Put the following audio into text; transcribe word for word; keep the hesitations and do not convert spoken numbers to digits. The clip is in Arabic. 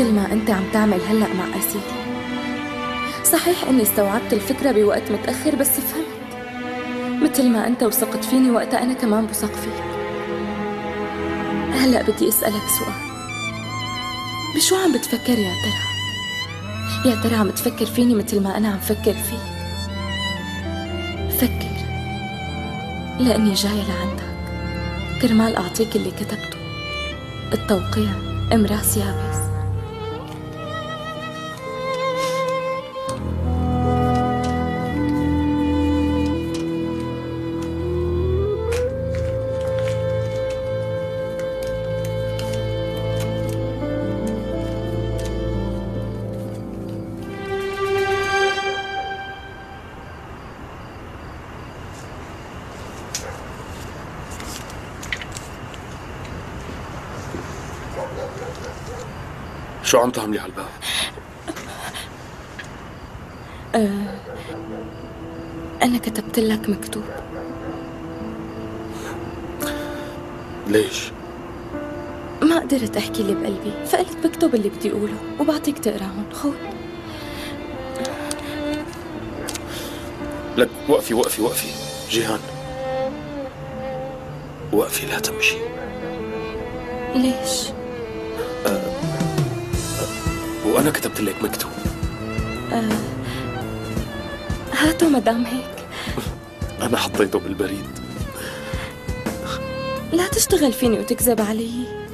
مثل ما أنت عم تعمل هلأ مع أسيل. صحيح أني استوعبت الفكرة بوقت متأخر، بس فهمت. مثل ما أنت وثقت فيني وقتها أنا كمان بثق فيك. هلأ بدي أسألك سؤال، بشو عم بتفكر يا ترى؟ يا ترى عم تفكر فيني مثل ما أنا عم فكر فيك؟ فكر، لأني جاية لعندك كرمال أعطيك اللي كتبته، التوقيع إمراس يابس. شو عم تعملي على الباب؟ أه أنا كتبت لك مكتوب. ليش؟ ما قدرت أحكي اللي بقلبي، فقلت بكتب اللي بدي أقوله وبعطيك تقراهم، خود. لك وقفي وقفي وقفي جيهان، وقفي، لا تمشي. ليش؟ أه وأنا كتبت لك مكتوب. آه هاتوا مدام هيك. أنا حطيته بالبريد. لا تشتغل فيني وتكذب علي.